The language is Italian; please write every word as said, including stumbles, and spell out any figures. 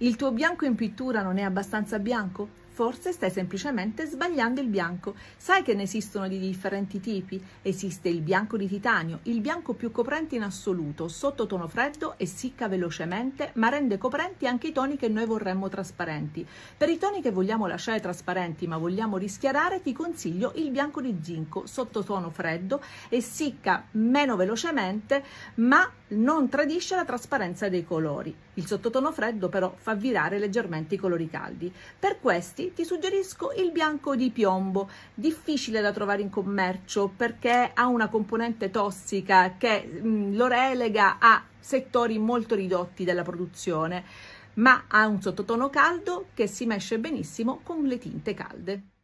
Il tuo bianco in pittura non è abbastanza bianco? Forse stai semplicemente sbagliando il bianco. Sai che ne esistono di differenti tipi? Esiste il bianco di titanio, il bianco più coprente in assoluto, sottotono freddo e essicca velocemente, ma rende coprenti anche i toni che noi vorremmo trasparenti. Per i toni che vogliamo lasciare trasparenti ma vogliamo rischiarare, ti consiglio il bianco di zinco, sottotono freddo, essicca meno velocemente, ma non tradisce la trasparenza dei colori. Il sottotono freddo però fa virare leggermente i colori caldi. Per questi ti suggerisco il bianco di piombo, difficile da trovare in commercio perché ha una componente tossica che mh, lo relega a settori molto ridotti della produzione, ma ha un sottotono caldo che si mesce benissimo con le tinte calde.